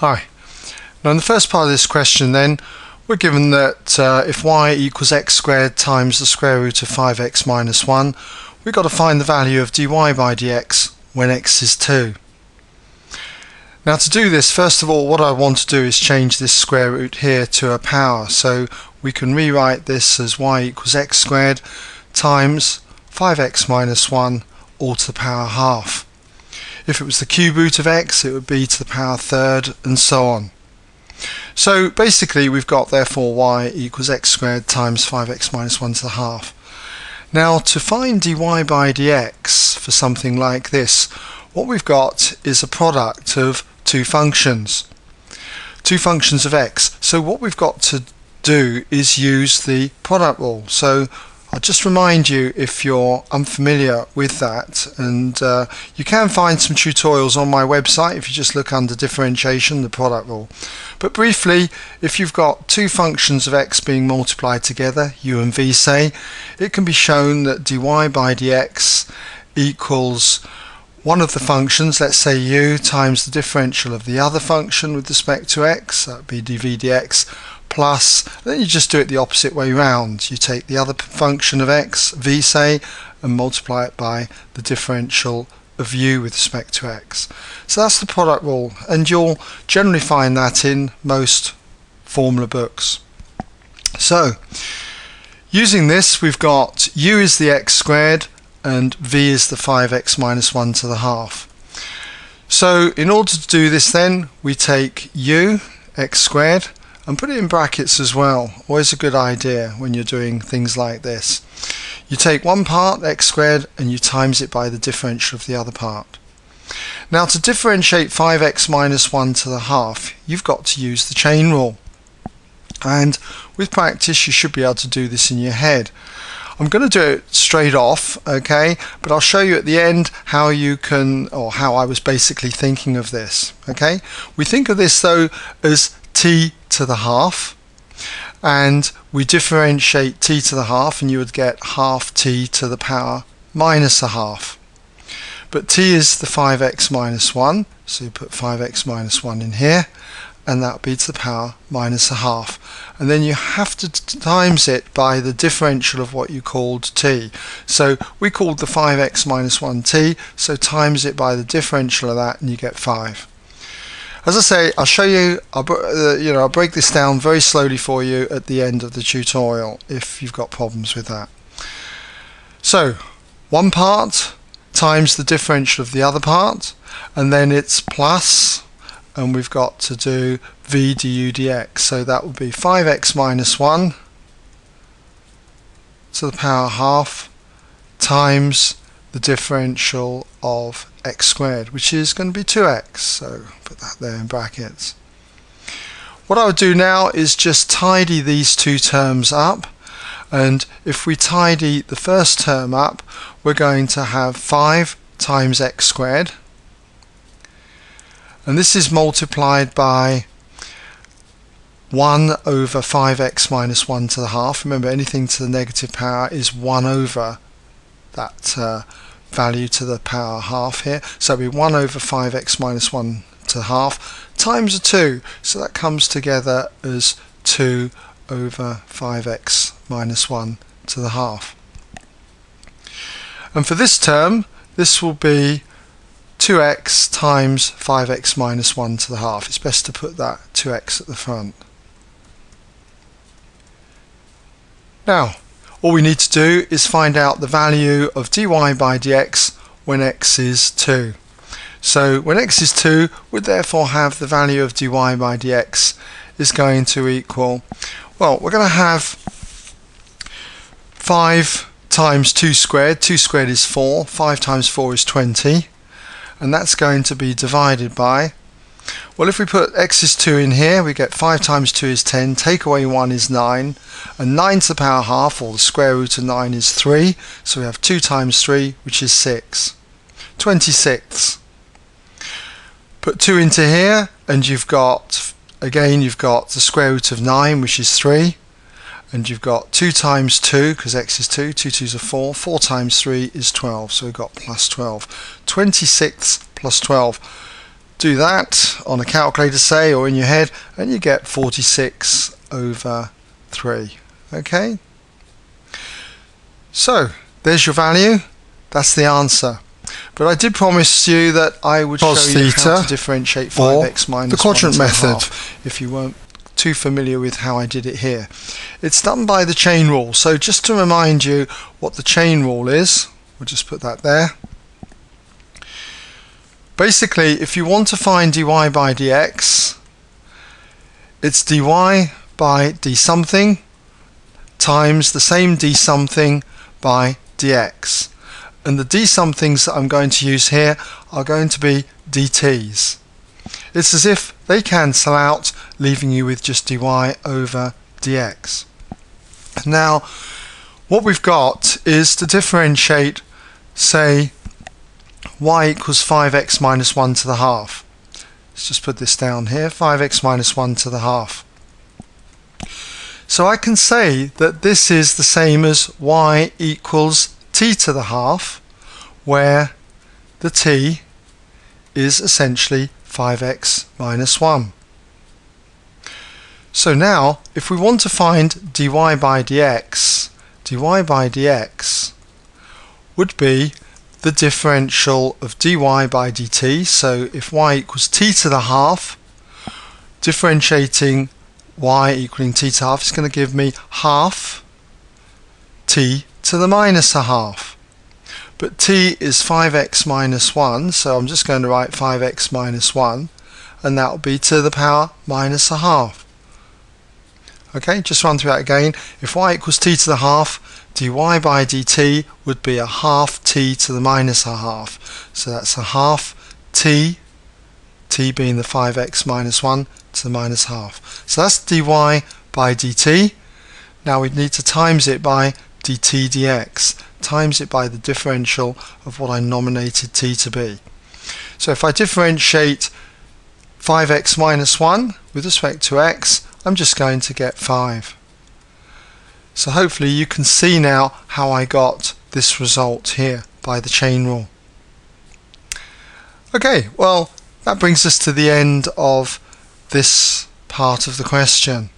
Hi. Now in the first part of this question then, we're given that if y equals x squared times the square root of 5x minus 1, we've got to find the value of dy by dx when x is 2. Now to do this, first of all, what I want to do is change this square root here to a power, so we can rewrite this as y equals x squared times 5x minus 1 all to the power half. If it was the cube root of x, it would be to the power third, and so on. So basically we've got therefore y equals x squared times 5x minus 1 to the half. Now to find dy by dx for something like this, what we've got is a product of two functions of x. So what we've got to do is use the product rule. So I'll just remind you, if you're unfamiliar with that, and you can find some tutorials on my website if you just look under differentiation, the product rule. But briefly, if you've got two functions of x being multiplied together, u and v say, it can be shown that dy by dx equals one of the functions, let's say u, times the differential of the other function with respect to x, that would be dv dx, plus, then you just do it the opposite way round. You take the other function of x, v say, and multiply it by the differential of u with respect to x. So that's the product rule, and you'll generally find that in most formula books. So using this, we've got u is the x squared and v is the 5x minus 1 to the half. So in order to do this then, we take u, x squared, and put it in brackets as well. Always a good idea when you're doing things like this. You take one part, x squared, and you times it by the differential of the other part. Now to differentiate 5x minus 1 to the half, you've got to use the chain rule. And with practice, you should be able to do this in your head. I'm going to do it straight off, okay, but I'll show you at the end how you can, or how I was basically thinking of this, okay. We think of this though as t to the half, and we differentiate t to the half and you would get half t to the power minus a half. But t is the 5x minus 1, so you put 5x minus 1 in here, and that would be to the power minus a half. And then you have to times it by the differential of what you called t. So we called the 5x minus 1 t, so times it by the differential of that and you get 5. As I say, I'll show you, I'll break this down very slowly for you at the end of the tutorial if you've got problems with that. So one part times the differential of the other part, and then it's plus, and we've got to do v du dx, so that would be 5x minus 1 to the power half times the differential of x squared, which is going to be 2x, so put that there in brackets. What I would do now is just tidy these two terms up, and if we tidy the first term up, we're going to have 5 times x squared, and this is multiplied by 1 over 5x minus 1 to the half. Remember, anything to the negative power is 1 over that value to the power half here, so it'll be 1 over 5x minus 1 to the half times a 2, so that comes together as 2 over 5x minus 1 to the half. And for this term, this will be 2x times 5x minus 1 to the half. It's best to put that 2x at the front. Now all we need to do is find out the value of dy by dx when x is 2. So when x is 2, we therefore have the value of dy by dx is going to equal, well, we're going to have 5 times 2 squared. 2 squared is 4. 5 times 4 is 20. And that's going to be divided by, well, if we put x is 2 in here, we get 5 times 2 is 10, take away 1 is 9, and 9 to the power half, or the square root of 9, is 3, so we have 2 times 3, which is 6. 26. Put 2 into here, and you've got, again, you've got the square root of 9, which is 3, and you've got 2 times 2, because x is 2, 2 2's are 4, 4 times 3 is 12, so we've got plus 12. 26 plus 12. Do that on a calculator, say, or in your head, and you get 46/3. Okay, so there's your value. That's the answer. But I did promise you that I would show you how to differentiate 5x minus the quadrant method if you weren't too familiar with how I did it here. It's done by the chain rule. So just to remind you what the chain rule is, we'll just put that there. Basically, if you want to find dy by dx, it's dy by d something times the same d something by dx. And the d somethings that I'm going to use here are going to be dt's. It's as if they cancel out, leaving you with just dy over dx. Now, what we've got is to differentiate, say, y equals 5x minus 1 to the half. Let's just put this down here, 5x minus 1 to the half. So I can say that this is the same as y equals t to the half, where the t is essentially 5x minus 1. So now, if we want to find dy by dx would be the differential of dy by dt. So if y equals t to the half, differentiating y equaling t to half is going to give me half t to the minus a half. But t is 5x minus 1, so I'm just going to write 5x minus 1, and that will be to the power minus a half. Okay, just run through that again. If y equals t to the half, dy by dt would be a half t to the minus a half. So that's a half t, t being the 5x minus 1, to the minus half. So that's dy by dt. Now we'd need to times it by dt dx, times it by the differential of what I nominated t to be. So if I differentiate 5x minus 1 with respect to x, I'm just going to get 5. So hopefully you can see now how I got this result here by the chain rule. Okay, well, that brings us to the end of this part of the question.